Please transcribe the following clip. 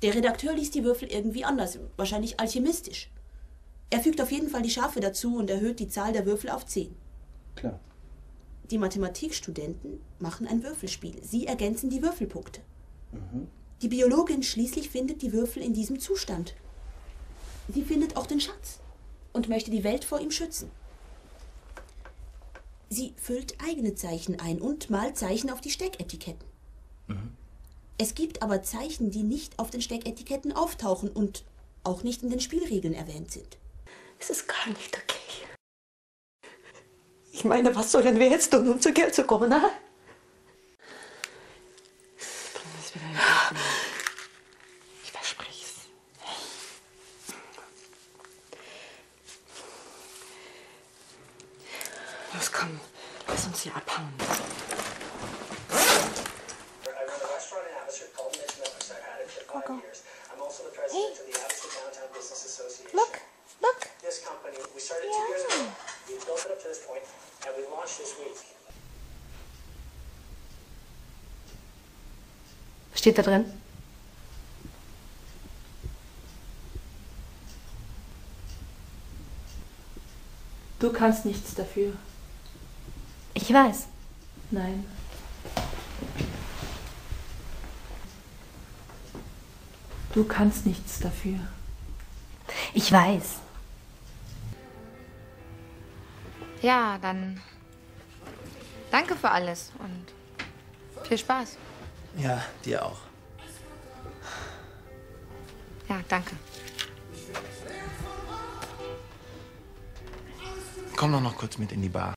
Der Redakteur ließ die Würfel irgendwie anders, wahrscheinlich alchemistisch. Er fügt auf jeden Fall die Schafe dazu und erhöht die Zahl der Würfel auf 10. Klar. Die Mathematikstudenten machen ein Würfelspiel. Sie ergänzen die Würfelpunkte. Mhm. Die Biologin schließlich findet die Würfel in diesem Zustand. Sie findet auch den Schatz und möchte die Welt vor ihm schützen. Sie füllt eigene Zeichen ein und malt Zeichen auf die Stecketiketten. Mhm. Es gibt aber Zeichen, die nicht auf den Stecketiketten auftauchen und auch nicht in den Spielregeln erwähnt sind. Es ist gar nicht okay. Ich meine, was sollen wir jetzt tun, um zu Geld zu kommen, ne? Ich verspreche es. Los, komm, lass uns hier abhauen. Go. Hey. Look, look. Was steht da drin? Du kannst nichts dafür. Ich weiß. Nein. Du kannst nichts dafür. Ich weiß. Ja, dann danke für alles und viel Spaß. Ja, dir auch. Ja, danke. Komm doch noch kurz mit in die Bar.